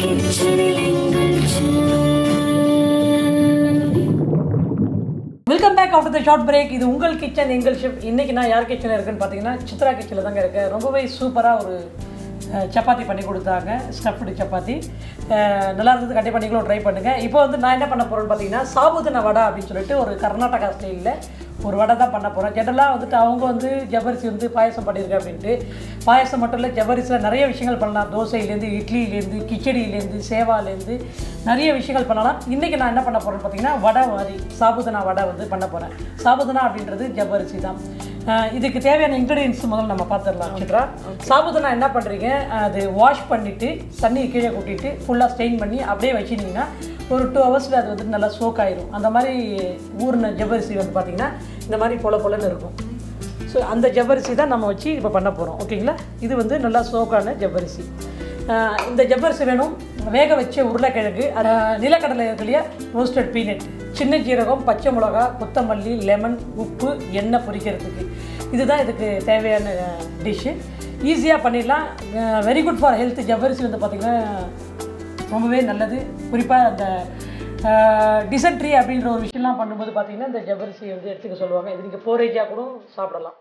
Kitchen Engal Chef. Welcome back after the short break. This is Ungal Kitchen Engal Chef. Innekku na yaar kitchen la irukku pathina Chitra kitchen la dhaan irukken. Rombave super ah oru chapati panni koduthaanga, stuffed chapati. Nalla irundhu kandipa neengalum try pannunga. Ipo vandu na enna panna poren pathina Sabudana Vada appdi solittu oru Karnataka style la ஒரு வடை தான் பண்ண போகிறோம். ஜெனரலாக வந்துட்டு அவங்க வந்து ஜவரிசி வந்து பாயசம் பண்ணியிருக்கேன் அப்படின்ட்டு பாயசம் மட்டும் இல்லை, ஜவரிசியில் நிறைய விஷயங்கள் பண்ணலாம். தோசையிலேருந்து, இட்லியிலேருந்து, கிச்சடியிலேருந்து, சேவாலேருந்து நிறைய விஷயங்கள் பண்ணலாம். இன்றைக்கி நான் என்ன பண்ண போகிறேன்னு பார்த்தீங்கன்னா வடை மாதிரி சாபுதானா வடை வந்து பண்ண போகிறேன். சாபுதானா அப்படின்றது ஜவரிசி தான். இதுக்கு தேவையான இன்க்ரீடியன்ஸ் முதல்ல நம்ம பார்த்துடலாம். சித்ரா, சாபுதானா என்ன பண்ணுறீங்க, அது வாஷ் பண்ணிவிட்டு தண்ணியை கீழே கூட்டிட்டு ஃபுல்லாக ஸ்டெயின் பண்ணி அப்படியே வச்சுட்டிங்கன்னா ஒரு 2 ஹவர்ஸில் அது வந்துட்டு நல்லா சோக் ஆயிடும். அந்த மாதிரி ஊர்ன ஜவரிசி வந்து பார்த்திங்கன்னா இந்த மாதிரி பொல பொலன்னு இருக்கும். ஸோ அந்த ஜவரிசி தான் நம்ம வச்சு இப்போ பண்ண போகிறோம். ஓகேங்களா, இது வந்து நல்லா சோக்கான ஜவரிசி. இந்த ஜவரிசி வேணும், வேக வச்ச உருளைக்கிழங்கு, நிலக்கடலை இருக்குல்லையா, ரோஸ்டட் பீனட், சின்ன ஜீரகம், பச்சை மிளகா, கொத்தமல்லி, லெமன், உப்பு, எண்ணெய் பொரிக்கிறதுக்கு. இதுதான் இதுக்கு தேவையான டிஷ்ஷு. ஈஸியாக பண்ணிடலாம். Very good for health. ஜவரிசி வந்து பார்த்திங்கன்னா ரொம்பவே நல்லது. குறிப்பாக அந்த டிசென்ட்ரி அப்படின்ற ஒரு விஷயம்லாம் பண்ணும்போது பார்த்திங்கன்னா இந்த ஜவரிசி வந்து எடுத்துக்க சொல்லுவாங்க. இது நீங்கள் போரேஜாக கூட சாப்பிடலாம்.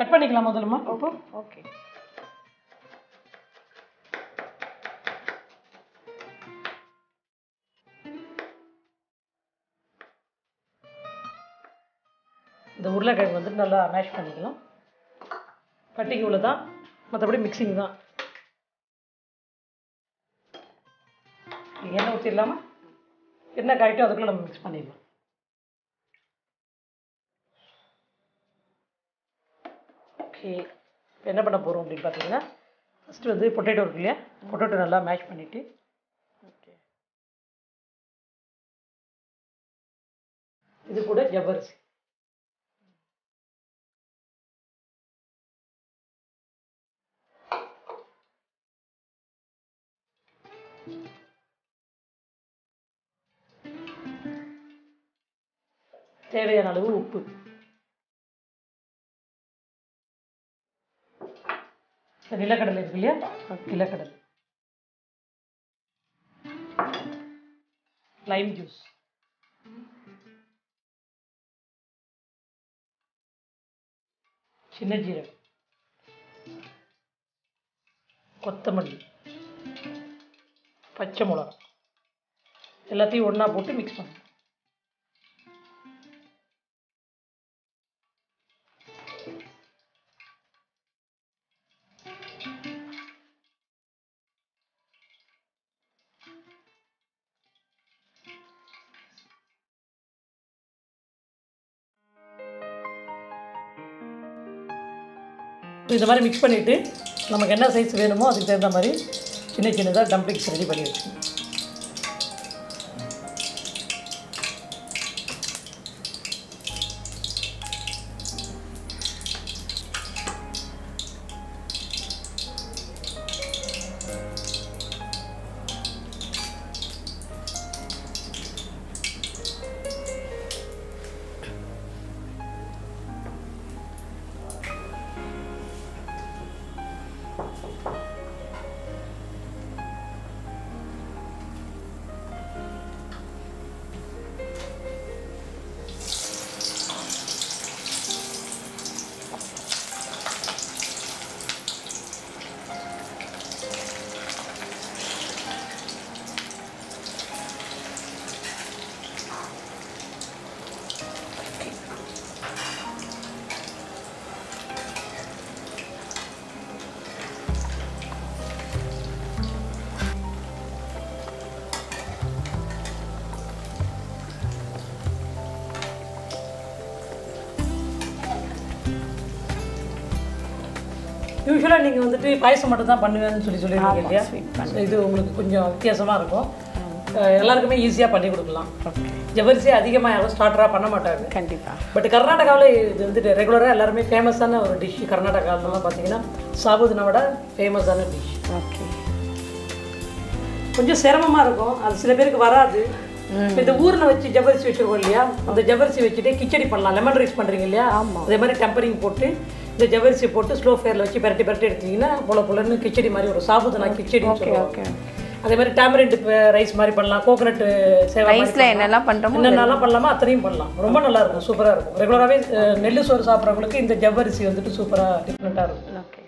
கட் பண்ணிக்கலாம் முதல்ல. ஓகே ஓகே, இந்த உருளைக்கிழங்கு வந்து நல்லா மேஷ் பண்ணிக்கலாம். கட்டிக்கு உள்ள தான், மற்றபடி மிக்சிங் தான். எண்ணெய் ஊற்றிடலாமா? எண்ணெய் காய்ட்டும் அதுக்குள்ளே நம்ம மிக்ஸ் பண்ணிடலாம். ஓகே, என்ன பண்ண போகிறோம் அப்படின்னு பார்த்தீங்கன்னா ஃபஸ்ட்டு வந்து பொட்டேட்டோ இருக்கு இல்லையா, பொட்டேட்டோ நல்லா மேஷ் பண்ணிவிட்டு ஓகே இது கூட ஜவரிசி. தேவையான அளவு உப்பு. நிலக்கடலை இருக்கு இல்லையா, நிலக்கடலை, லைம் ஜூஸ், சின்ன ஜீரகம், கொத்தமல்லி, பச்சை மிளகா எல்லாத்தையும் ஒன்றா போட்டு மிக்ஸ் பண்ணணும். இந்த மாதிரி மிக்ஸ் பண்ணிவிட்டு நமக்கு என்ன சைஸ் வேணுமோ அதுக்கு தகுந்த மாதிரி சின்ன சின்னதாக டம்ப்ளிங்ஸ் ரெடி பண்ணி வச்சுக்கணும். யூஸ்வலாக நீங்கள் வந்துட்டு பாயசம் மட்டும் தான் பண்ணுவேன்னு சொல்லியிருக்கீங்க இல்லையா, இது உங்களுக்கு கொஞ்சம் வித்தியாசமாக இருக்கும். எல்லாருக்குமே ஈஸியாக பண்ணி கொடுக்கலாம். ஜவரிசி அதிகமாக யாரும் ஸ்டார்டராக பண்ண மாட்டாங்க கண்டிப்பாக. பட் கர்நாடகாவில் இது வந்துட்டு ரெகுலராக எல்லாருமே ஃபேமஸான ஒரு டிஷ். கர்நாடகாவிலலாம் பார்த்தீங்கன்னா சாபுதானா வடை ஃபேமஸான டிஷ். ஓகே, கொஞ்சம் சிரமமாக இருக்கும், அது சில பேருக்கு வராது. இந்த ஊரில் வச்சு ஜவரிசி வச்சுருக்கோம் இல்லையா, அந்த ஜவரிசி வச்சுட்டு கிச்சடி பண்ணலாம். லெமன் ரைஸ் பண்ணுறீங்க இல்லையா, அதே மாதிரி டெம்பரிங் போட்டு இந்த ஜவரிசி போட்டு ஸ்லோ ஃபேரில் வச்சு பரட்டி பரட்டி எடுத்திங்கன்னா போல போலன்னு கிச்சடி மாதிரி ஒரு சாபுதானா கிச்சடி. ஓகே ஓகே, அதே மாதிரி டாமரிண்ட் ரைஸ் மாதிரி பண்ணலாம் கோகனட் சேவை ரைஸ்ல என்னெல்லாம் பண்றோமோ என்னெல்லாம் பண்ணலாமோ அதையும் பண்ணலாம் ரொம்ப நல்லா இருக்கும் சூப்பரா இருக்கும் ரெகுலராவே நெல்லு சோறு சாப்பிறவங்களுக்கு இந்த ஜவ்வரிசி வந்துட்டு சூப்பரா டிஃபரெண்டா இருக்கும் ஓகே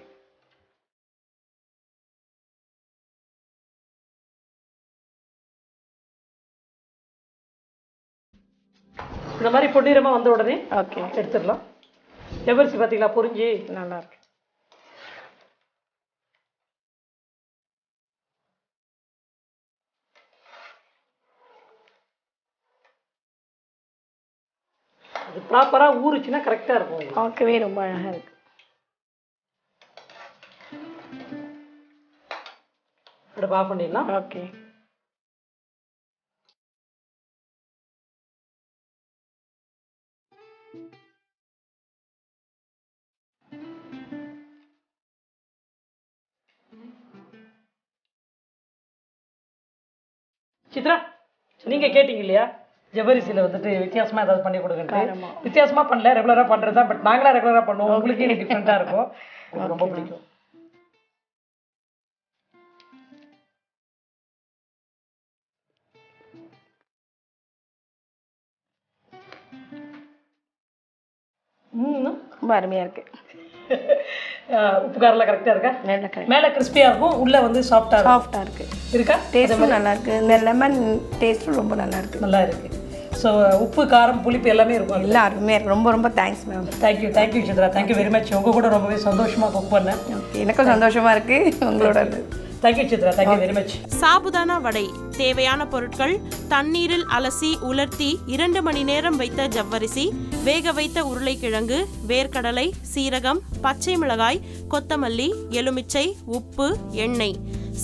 இந்த மாதிரி பொன்னிறமா வந்த உடனே ஓகே எடுத்துறலாம் ஜவ்வரிசி பாத்தீங்களா பொரிஞ்சி நல்லா இருக்கு ப்ராப்பரா ஊறுச்சுனா கரெக்ட்டா இருக்கும். பார்க்கவே ரொம்ப அழகா இருக்கு. அத பாப் பண்ணிடலாம். ஓகே. சித்ரா நீங்க கேட்டிங்க இல்லையா? ஜவரிசில வந்துட்டு வித்தியாசமா ஏதாவது பண்ணி கொடுங்கன்னு வித்தியாசமா பண்ணல ரெகுலரா பண்றதா பட் நாங்களா ரெகுலரா பண்ணுவோம் உங்களுக்கு இது டிஃபரெண்டா இருக்கும் எனக்கு ரொம்ப பிடிக்கும் ரொம்ப அருமையா இருக்கு உப்பு காரம்லாம் கரெக்டா இருக்கா மேல கிறிஸ்பியா இருக்கும் உள்ள வந்து சாஃப்ட்டா இருக்கு இருக்கா டேஸ்ட் நல்லா இருக்கு இந்த லெமன் டேஸ்ட் ரொம்ப நல்லா இருக்கு நல்லா இருக்கு சோ உப்பு காரம் புளிப்பு எல்லாமே இருக்கும் எல்லாருமே ரொம்ப ரொம்ப thanks ma'am thank you Chitra thank you very much உங்க கூட ரொம்பவே சந்தோஷமா குக் பண்ணேன் எனக்கு சந்தோஷமா இருக்கு உங்களோட thank you Chitra thank you very much sabudana vada தேவையான பொருட்கள் தண்ணீரில் அலசி உலர்த்தி 2 மணி நேரம் வைத்த ஜவ்வரிசி வேக வைத்த உருளைக்கிழங்கு வேர்க்கடலை சீரகம் பச்சை மிளகாய் கொத்தமல்லி எலுமிச்சை உப்பு எண்ணெய்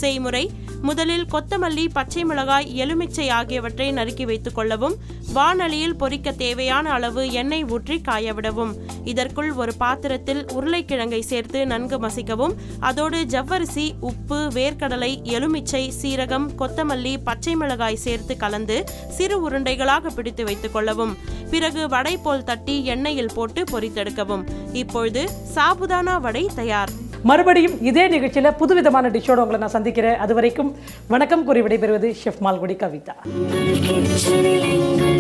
செய்முறை முதலில் கொத்தமல்லி பச்சை மிளகாய் எலுமிச்சை ஆகியவற்றை நறுக்கி வைத்துக் கொள்ளவும் வானலியில் பொரிக்க தேவையான அளவு எண்ணெய் ஊற்றி காயவிடவும் இதற்குள் ஒரு பாத்திரத்தில் உருளைக்கிழங்கை சேர்த்து நன்கு மசிக்கவும் அதோடு ஜவ்வரிசி உப்பு வேர்க்கடலை எலுமிச்சை சீரகம் கொத்தமல்லி பச்சை மிளகாய் சேர்த்து கலந்து சிறு உருண்டைகளாக பிடித்து வைத்துக் கொள்ளவும் பிறகு வடை போல் தட்டி எண்ணெயில் போட்டு பொரித்தெடுக்கவும் இப்பொழுது சாபுதானா வடை தயார் மறுபடியும் இதே நிகழ்ச்சியில் புதுவிதமான டிஷ்ஷோடு உங்களை நான் சந்திக்கிறேன் அதுவரைக்கும் வணக்கம் கூறி விடைபெறுவது ஷெஃப் மால்குடி கவிதா